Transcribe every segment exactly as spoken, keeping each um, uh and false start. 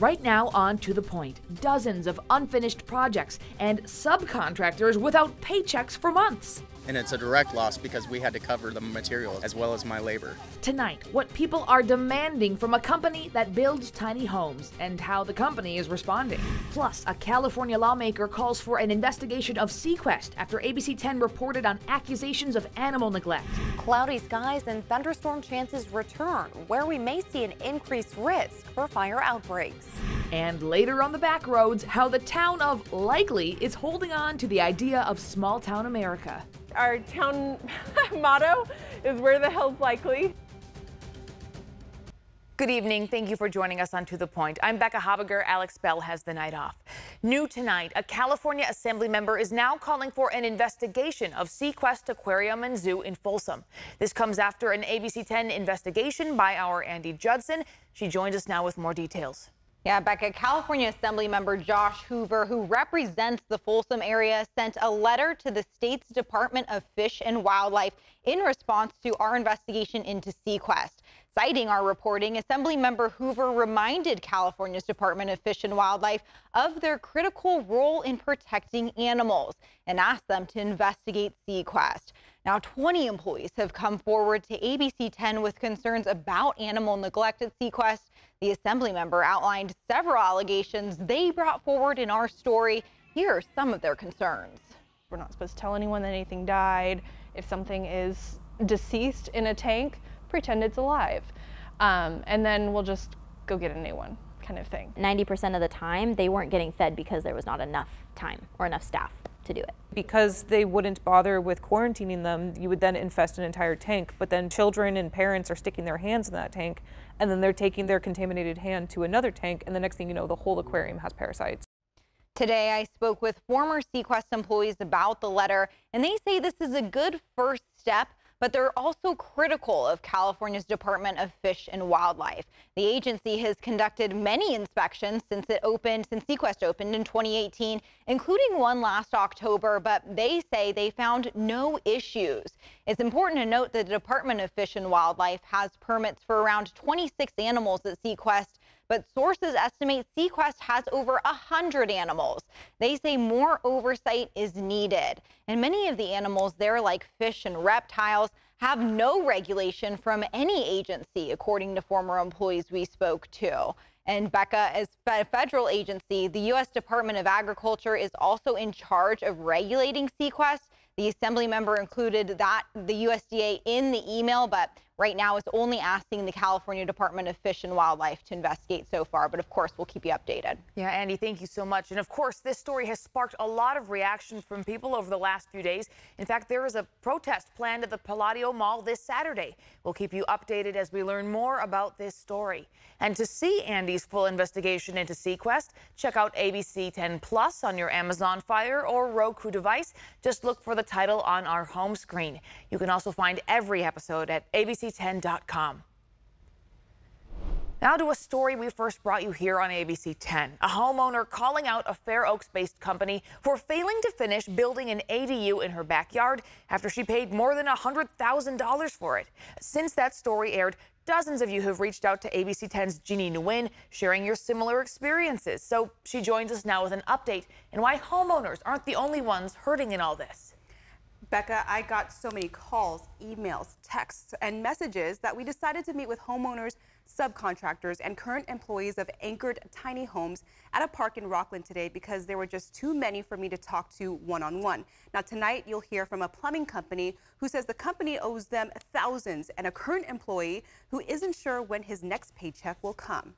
Right now on To The Point, dozens of unfinished projects and subcontractors without paychecks for months. And it's a direct loss because we had to cover the material as well as my labor. Tonight, what people are demanding from a company that builds tiny homes and how the company is responding. Plus, a California lawmaker calls for an investigation of SeaQuest after A B C ten reported on accusations of animal neglect. Cloudy skies and thunderstorm chances return, where we may see an increased risk for fire outbreaks. And later on the back roads, how the town of Likely is holding on to the idea of small town America. Our town motto is where the hell's likely. Good evening. Thank you for joining us on To The Point. I'm Becca Habiger. Alex Bell has the night off. New tonight, a California Assembly member is now calling for an investigation of SeaQuest Aquarium and Zoo in Folsom. This comes after an A B C ten investigation by our Andy Judson. She joins us now with more details. Yeah, Becca, California Assembly member Josh Hoover, who represents the Folsom area, sent a letter to the state's Department of Fish and Wildlife in response to our investigation into SeaQuest. Citing our reporting, Assembly member Hoover reminded California's Department of Fish and Wildlife of their critical role in protecting animals and asked them to investigate SeaQuest. Now, twenty employees have come forward to A B C ten with concerns about animal neglect at SeaQuest. The Assembly member outlined several allegations they brought forward in our story. Here are some of their concerns. We're not supposed to tell anyone that anything died. If something is deceased in a tank, pretend it's alive. Um, and then we'll just go get a new one, kind of thing. ninety percent of the time, they weren't getting fed because there was not enough time or enough staff to do it. Because they wouldn't bother with quarantining them, you would then infest an entire tank, but then children and parents are sticking their hands in that tank, and then they're taking their contaminated hand to another tank, and the next thing you know, the whole aquarium has parasites. Today, I spoke with former SeaQuest employees about the letter, and they say this is a good first step, but they're also critical of California's Department of Fish and Wildlife. The agency has conducted many inspections since it opened, since SeaQuest opened in twenty eighteen, including one last October, but they say they found no issues. It's important to note that the Department of Fish and Wildlife has permits for around twenty-six animals at SeaQuest, but sources estimate SeaQuest has over one hundred animals. They say more oversight is needed. And many of the animals there, like fish and reptiles, have no regulation from any agency, according to former employees we spoke to. And Becca, as a federal agency, the U S Department of Agriculture is also in charge of regulating SeaQuest. The Assembly member included that the U S D A in the email, but right now is only asking the California Department of Fish and Wildlife to investigate so far. But of course, we'll keep you updated. Yeah, Andy, thank you so much. And of course, this story has sparked a lot of reaction from people over the last few days. In fact, there is a protest planned at the Palladio Mall this Saturday. We'll keep you updated as we learn more about this story. And to see Andy's full investigation into SeaQuest, check out A B C ten Plus on your Amazon Fire or Roku device. Just look for the title on our home screen. You can also find every episode at A B C ten dot com. Now to a story we first brought you here on A B C ten. A homeowner calling out a Fair Oaks-based company for failing to finish building an A D U in her backyard after she paid more than one hundred thousand dollars for it. Since that story aired, dozens of you have reached out to A B C ten's Jeannie Nguyen, sharing your similar experiences. So she joins us now with an update and why homeowners aren't the only ones hurting in all this. Becca, I got so many calls, emails, texts, and messages that we decided to meet with homeowners, subcontractors, and current employees of Anchored Tiny Homes at a park in Rockland today because there were just too many for me to talk to one-on-one. Now, tonight, you'll hear from a plumbing company who says the company owes them thousands and a current employee who isn't sure when his next paycheck will come.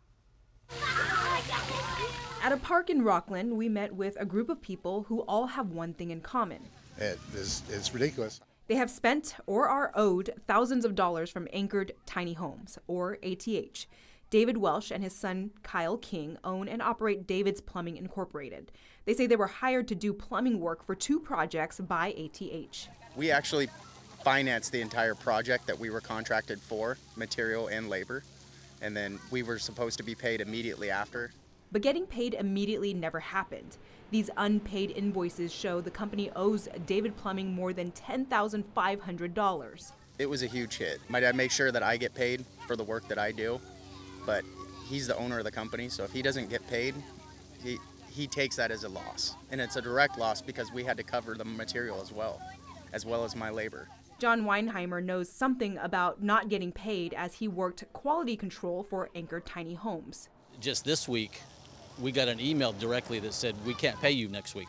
At a park in Rockland, we met with a group of people who all have one thing in common. It is, it's ridiculous. They have spent or are owed thousands of dollars from Anchored Tiny Homes, or A T H. David Welsh and his son Kyle King own and operate David's Plumbing Incorporated. They say they were hired to do plumbing work for two projects by A T H. We actually financed the entire project that we were contracted for, material and labor, and then we were supposed to be paid immediately after. But getting paid immediately never happened. These unpaid invoices show the company owes David Plumbing more than ten thousand five hundred dollars. It was a huge hit. My dad makes sure that I get paid for the work that I do, but he's the owner of the company, so if he doesn't get paid, he he takes that as a loss. And it's a direct loss because we had to cover the material as well, as well as my labor. John Weinheimer knows something about not getting paid as he worked quality control for Anchored Tiny Homes. Just this week, we got an email directly that said, we can't pay you next week.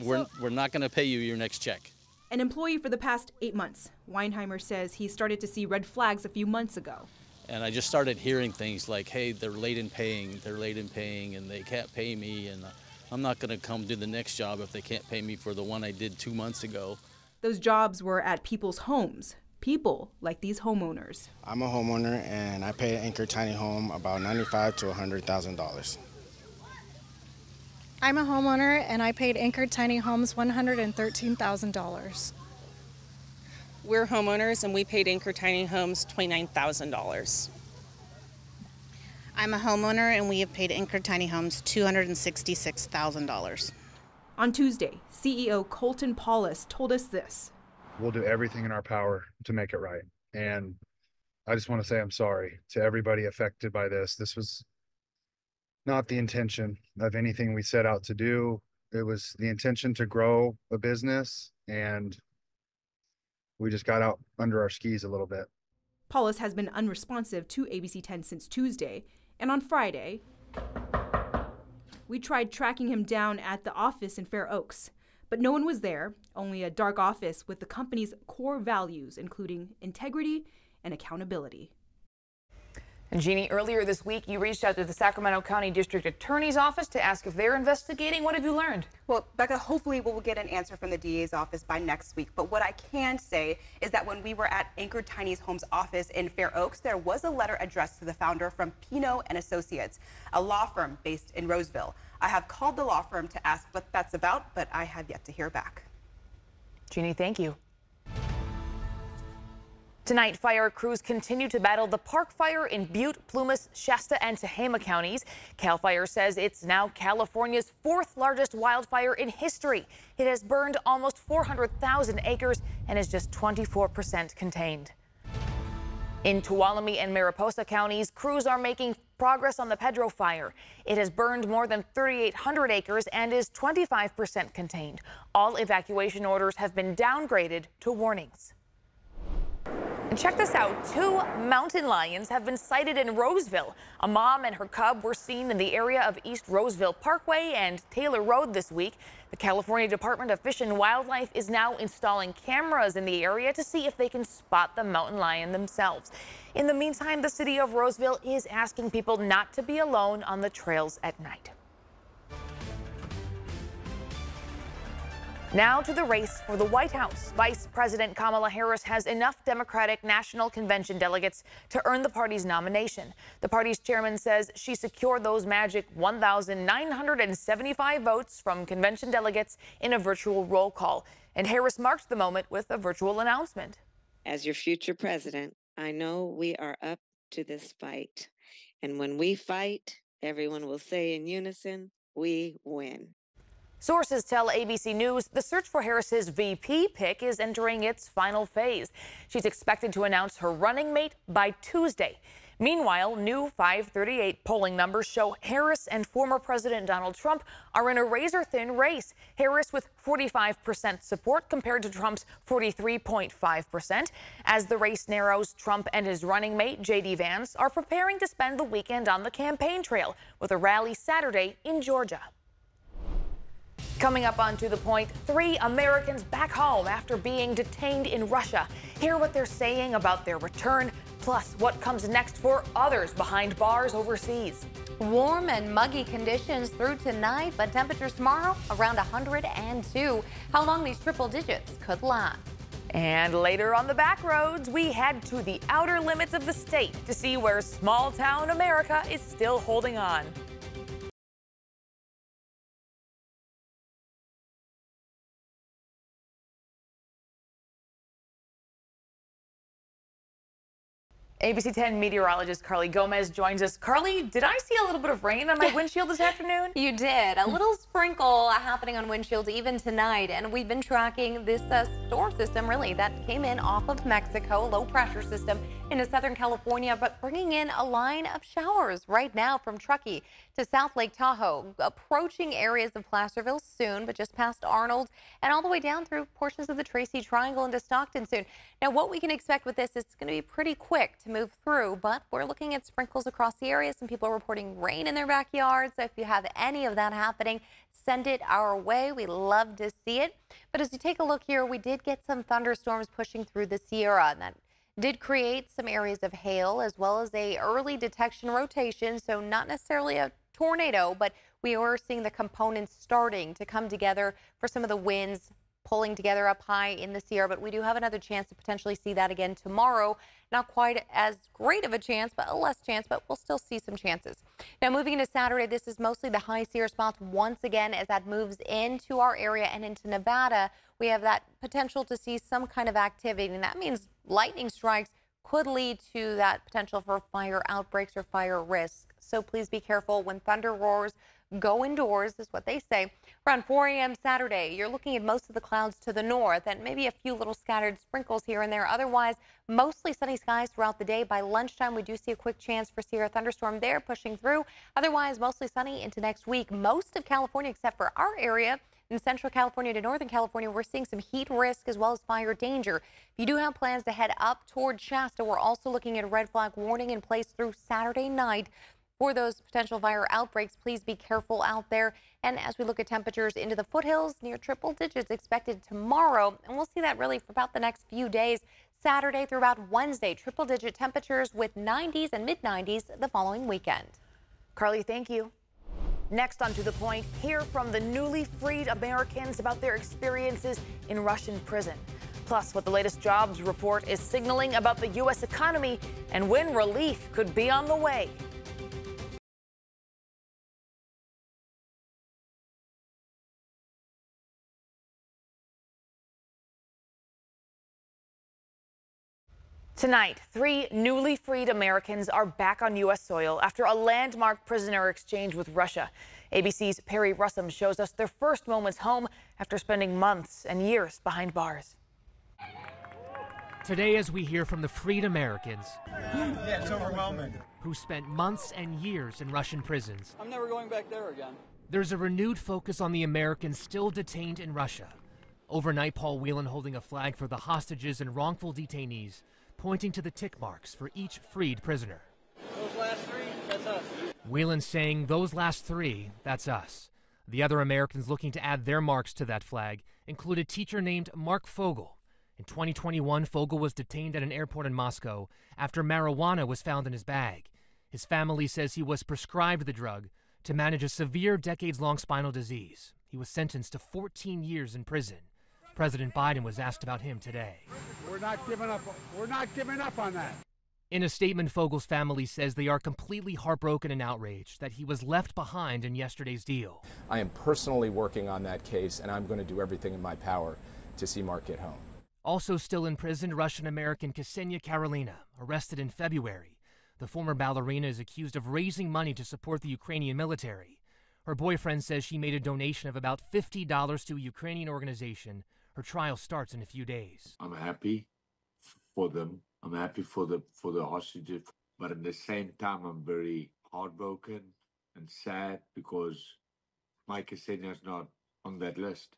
We're, so, we're not going to pay you your next check. An employee for the past eight months. Weinheimer says he started to see red flags a few months ago. And I just started hearing things like, hey, they're late in paying, they're late in paying, and they can't pay me, and I'm not going to come do the next job if they can't pay me for the one I did two months ago. Those jobs were at people's homes, people like these homeowners. I'm a homeowner, and I pay an Anchored Tiny Home about ninety-five thousand to one hundred thousand dollars. I'm a homeowner, and I paid Anchored Tiny Homes one hundred thirteen thousand dollars. We're homeowners, and we paid Anchored Tiny Homes twenty-nine thousand dollars. I'm a homeowner, and we have paid Anchored Tiny Homes two hundred sixty-six thousand dollars. On Tuesday, C E O Colton Paulus told us this. We'll do everything in our power to make it right. And I just want to say I'm sorry to everybody affected by this. This was not the intention of anything we set out to do. It was the intention to grow a business, and we just got out under our skis a little bit. Paulus has been unresponsive to A B C ten since Tuesday, and on Friday, we tried tracking him down at the office in Fair Oaks, but no one was there, only a dark office with the company's core values, including integrity and accountability. And Jeannie, earlier this week, you reached out to the Sacramento County District Attorney's Office to ask if they're investigating. What have you learned? Well, Becca, hopefully we'll get an answer from the D A's office by next week. But what I can say is that when we were at Anchored Tiny Homes' office in Fair Oaks, there was a letter addressed to the founder from Pino and Associates, a law firm based in Roseville. I have called the law firm to ask what that's about, but I have yet to hear back. Jeannie, thank you. Tonight, fire crews continue to battle the park fire in Butte, Plumas, Shasta, and Tehama counties. Cal Fire says it's now California's fourth largest wildfire in history. It has burned almost four hundred thousand acres and is just twenty-four percent contained. In Tuolumne and Mariposa counties, crews are making progress on the Pedro Fire. It has burned more than three thousand eight hundred acres and is twenty-five percent contained. All evacuation orders have been downgraded to warnings. And check this out, two mountain lions have been sighted in Roseville. A mom and her cub were seen in the area of East Roseville Parkway and Taylor Road this week. The California Department of Fish and Wildlife is now installing cameras in the area to see if they can spot the mountain lion themselves. In the meantime, the city of Roseville is asking people not to be alone on the trails at night. Now to the race for the White House. Vice President Kamala Harris has enough Democratic National Convention delegates to earn the party's nomination. The party's chairman says she secured those magic one thousand nine hundred seventy-five votes from convention delegates in a virtual roll call. And Harris marked the moment with a virtual announcement. As your future president, I know we are up to this fight. And when we fight, everyone will say in unison, we win. Sources tell A B C News the search for Harris's V P pick is entering its final phase. She's expected to announce her running mate by Tuesday. Meanwhile, new five thirty-eight polling numbers show Harris and former President Donald Trump are in a razor-thin race. Harris with forty-five percent support compared to Trump's forty-three point five percent. As the race narrows, Trump and his running mate, J D Vance, are preparing to spend the weekend on the campaign trail with a rally Saturday in Georgia. Coming up on To The Point, three Americans back home after being detained in Russia. Hear what they're saying about their return, plus what comes next for others behind bars overseas. Warm and muggy conditions through tonight, but temperatures tomorrow around one hundred two. How long these triple digits could last. And later on the back roads, we head to the outer limits of the state to see where small-town America is still holding on. A B C ten meteorologist Carly Gomez joins us. Carly, did I see a little bit of rain on my windshield this afternoon? You did. A little sprinkle happening on windshields even tonight. And we've been tracking this uh, storm system, really, that came in off of Mexico, low pressure system into Southern California, but bringing in a line of showers right now from Truckee to South Lake Tahoe, approaching areas of Placerville soon, but just past Arnold and all the way down through portions of the Tracy Triangle into Stockton soon. Now, what we can expect with this is it's going to be pretty quick to move through, but we're looking at sprinkles across the area. Some people are reporting rain in their backyards. So if you have any of that happening, send it our way. We love to see it. But as you take a look here, we did get some thunderstorms pushing through the Sierra, and that did create some areas of hail as well as a early detection rotation. So not necessarily a tornado, but we are seeing the components starting to come together for some of the winds pulling together up high in the Sierra. But we do have another chance to potentially see that again tomorrow. Not quite as great of a chance, but a less chance, but we'll still see some chances. Now moving into Saturday, this is mostly the high Sierra spots once again as that moves into our area and into Nevada. We have that potential to see some kind of activity, and that means lightning strikes could lead to that potential for fire outbreaks or fire risk. So please be careful when thunder roars. Go indoors is what they say. Around four A M Saturday, you're looking at most of the clouds to the north and maybe a few little scattered sprinkles here and there. Otherwise, mostly sunny skies throughout the day. By lunchtime, we do see a quick chance for Sierra thunderstorm there pushing through. Otherwise, mostly sunny into next week. Most of California, except for our area, in Central California to Northern California, we're seeing some heat risk as well as fire danger. If you do have plans to head up toward Shasta, we're also looking at a red flag warning in place through Saturday night. For those potential fire outbreaks, please be careful out there. And as we look at temperatures into the foothills, near triple digits expected tomorrow. And we'll see that really for about the next few days. Saturday through about Wednesday, triple digit temperatures with nineties and mid nineties the following weekend. Carly, thank you. Next on To The Point, hear from the newly freed Americans about their experiences in Russian prison. Plus, what the latest jobs report is signaling about the U S economy and when relief could be on the way. Tonight, three newly freed Americans are back on U S soil after a landmark prisoner exchange with Russia. A B C's Perry Russum shows us their first moments home after spending months and years behind bars. Today, as we hear from the freed Americans, yeah, it's overwhelming, who spent months and years in Russian prisons, I'm never going back there again. There's a renewed focus on the Americans still detained in Russia. Overnight, Paul Whelan holding a flag for the hostages and wrongful detainees, pointing to the tick marks for each freed prisoner. Those last three, that's us. Whelan saying, those last three, that's us. The other Americans looking to add their marks to that flag include a teacher named Mark Fogel. In twenty twenty-one, Fogel was detained at an airport in Moscow after marijuana was found in his bag. His family says he was prescribed the drug to manage a severe decades-long spinal disease. He was sentenced to fourteen years in prison. President Biden was asked about him today. We're not giving up. We're not giving up on that. In a statement, Fogel's family says they are completely heartbroken and outraged that he was left behind in yesterday's deal. I am personally working on that case, and I'm going to do everything in my power to see Mark get home. Also still in prison, Russian-American Ksenia Karelina, arrested in February. The former ballerina is accused of raising money to support the Ukrainian military. Her boyfriend says she made a donation of about fifty dollars to a Ukrainian organization. Her trial starts in a few days. I'm happy for them. I'm happy for the for the hostages, but at the same time, I'm very heartbroken and sad because Mike Ksenia is not on that list.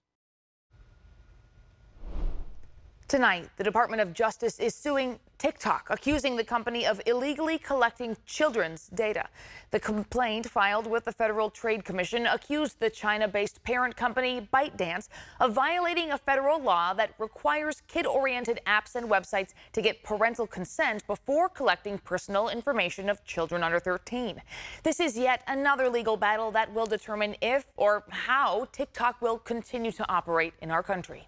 Tonight, the Department of Justice is suing TikTok, accusing the company of illegally collecting children's data. The complaint filed with the Federal Trade Commission accused the China-based parent company ByteDance of violating a federal law that requires kid-oriented apps and websites to get parental consent before collecting personal information of children under thirteen. This is yet another legal battle that will determine if or how TikTok will continue to operate in our country.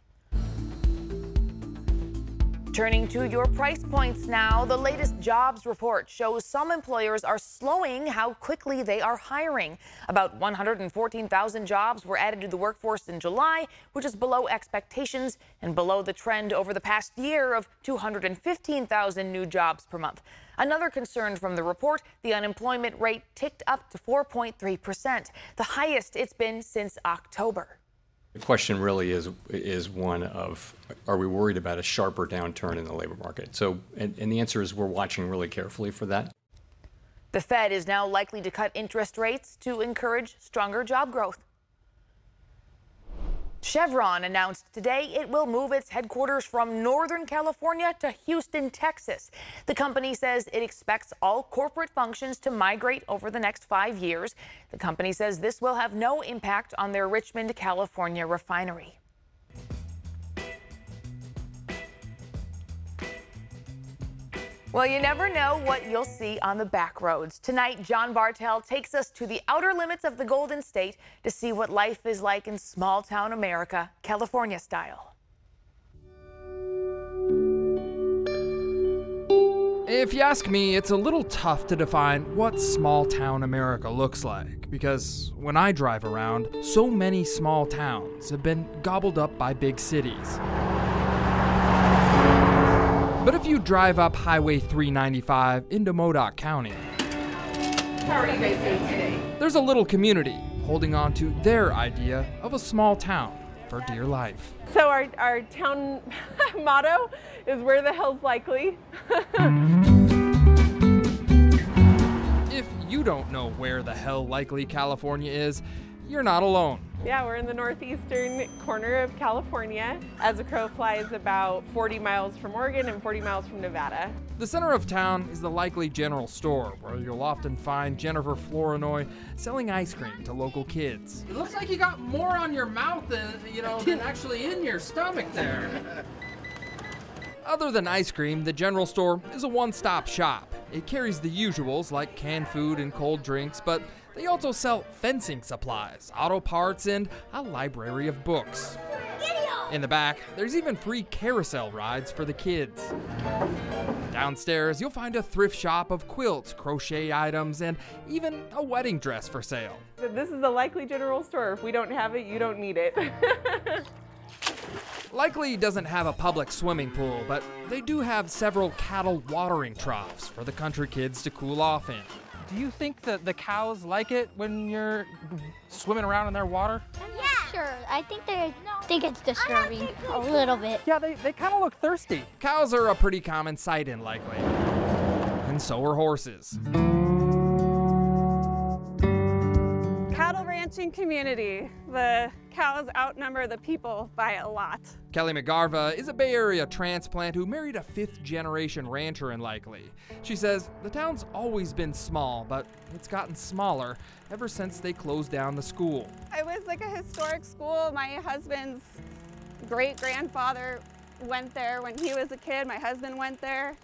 Turning to your price points now, the latest jobs report shows some employers are slowing how quickly they are hiring. About one hundred fourteen thousand jobs were added to the workforce in July, which is below expectations and below the trend over the past year of two hundred fifteen thousand new jobs per month. Another concern from the report, the unemployment rate ticked up to four point three percent, the highest it's been since October. The question really is is one of, are we worried about a sharper downturn in the labor market? So, and, and the answer is we're watching really carefully for that. The Fed is now likely to cut interest rates to encourage stronger job growth. Chevron announced today it will move its headquarters from Northern California to Houston, Texas. The company says it expects all corporate functions to migrate over the next five years. The company says this will have no impact on their Richmond, California refinery. Well, you never know what you'll see on the back roads. Tonight, John Bartell takes us to the outer limits of the Golden State to see what life is like in small-town America, California style. If you ask me, it's a little tough to define what small-town America looks like, because when I drive around, so many small towns have been gobbled up by big cities. But if you drive up Highway three ninety-five into Modoc County, how are you guys doing today? There's a little community holding on to their idea of a small town for dear life. So our, our town motto is where the hell's likely. If you don't know where the hell likely California is, you're not alone. Yeah, we're in the northeastern corner of California. As a crow flies, about forty miles from Oregon and forty miles from Nevada. The center of town is the Likely General Store, where you'll often find Jennifer Florinoy selling ice cream to local kids. It looks like you got more on your mouth than, you know, than actually in your stomach there. Other than ice cream, the General Store is a one-stop shop. It carries the usuals like canned food and cold drinks, but they also sell fencing supplies, auto parts, and a library of books. In the back, there's even free carousel rides for the kids. Downstairs, you'll find a thrift shop of quilts, crochet items, and even a wedding dress for sale. This is the Likely General Store. If we don't have it, you don't need it. Likely doesn't have a public swimming pool, but they do have several cattle watering troughs for the country kids to cool off in. Do you think that the cows like it when you're swimming around in their water? I'm not sure. I think they think it's disturbing a little bit. Yeah, they, they kind of look thirsty. Cows are a pretty common sight in Likely, and so are horses. Cattle ranching community. The cows outnumber the people by a lot. Kelly McGarva is a Bay Area transplant who married a fifth-generation rancher in Likely. She says the town's always been small, but it's gotten smaller ever since they closed down the school. It was like a historic school. My husband's great-grandfather went there when he was a kid. My husband went there.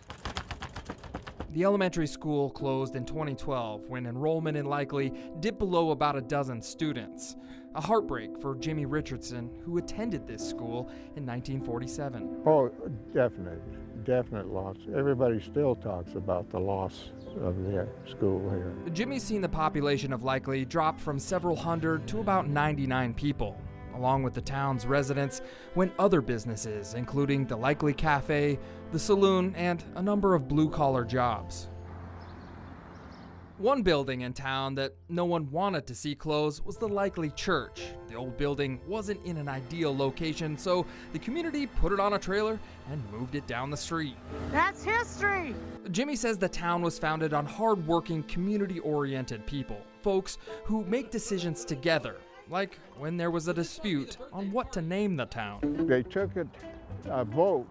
The elementary school closed in twenty twelve when enrollment in Likely dipped below about a dozen students. A heartbreak for Jimmy Richardson, who attended this school in nineteen forty-seven. Oh, definite, definite loss. Everybody still talks about the loss of the school here. Jimmy's seen the population of Likely drop from several hundred to about ninety-nine people, along with the town's residents, when other businesses, including the Likely Cafe, the saloon, and a number of blue-collar jobs. One building in town that no one wanted to see close was the Likely Church. The old building wasn't in an ideal location, so the community put it on a trailer and moved it down the street. That's history! Jimmy says the town was founded on hard-working, community-oriented people, folks who make decisions together, like when there was a dispute on what to name the town. They took it a vote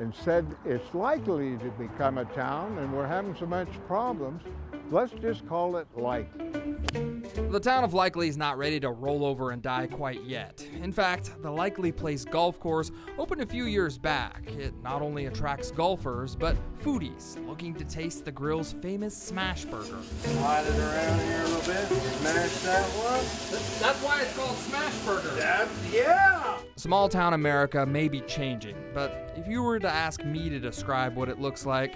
and said it's likely to become a town and we're having so much problems, let's just call it Likely. The town of Likely is not ready to roll over and die quite yet. In fact, the Likely Place golf course opened a few years back. It not only attracts golfers, but foodies looking to taste the grill's famous smash burger. Slide it around here a little bit, smash that one. That's, that's why it's called smash burger. That's, yeah! Small town America may be changing, but if you were to ask me to describe what it looks like,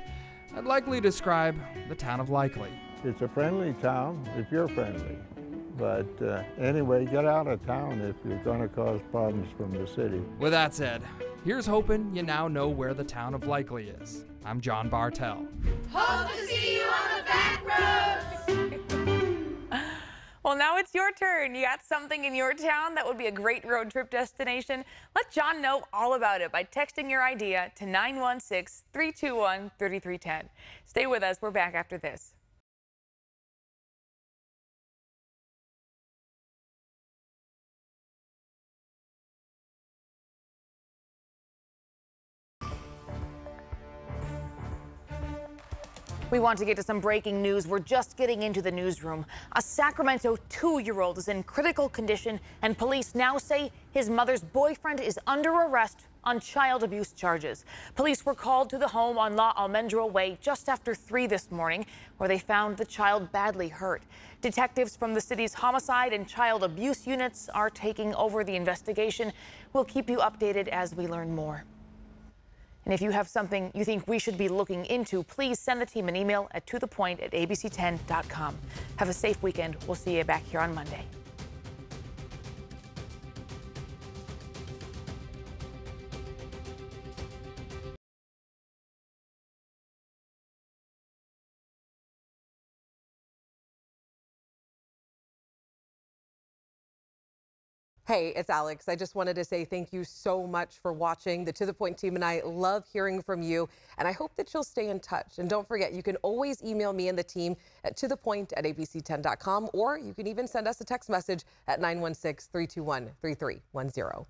I'd likely describe the town of Likely. It's a friendly town if you're friendly. But uh, anyway, get out of town if you're gonna cause problems from the city. With that said, here's hoping you now know where the town of Likely is. I'm John Bartell. Hope to see you on the back roads! Well, now it's your turn. You got something in your town that would be a great road trip destination? Let John know all about it by texting your idea to nine one six, three two one, three three one zero. Stay with us. We're back after this. We want to get to some breaking news. We're just getting into the newsroom. A Sacramento two-year-old is in critical condition, and police now say his mother's boyfriend is under arrest on child abuse charges. Police were called to the home on La Almendra Way just after three this morning, where they found the child badly hurt. Detectives from the city's homicide and child abuse units are taking over the investigation. We'll keep you updated as we learn more. And if you have something you think we should be looking into, please send the team an email at to the point at a b c ten dot com. Have a safe weekend. We'll see you back here on Monday. Hey, it's Alex. I just wanted to say thank you so much for watching. The To The Point team and I love hearing from you, and I hope that you'll stay in touch. And don't forget, you can always email me and the team at to the point at a b c ten dot com, or you can even send us a text message at nine one six, three two one, three three one zero.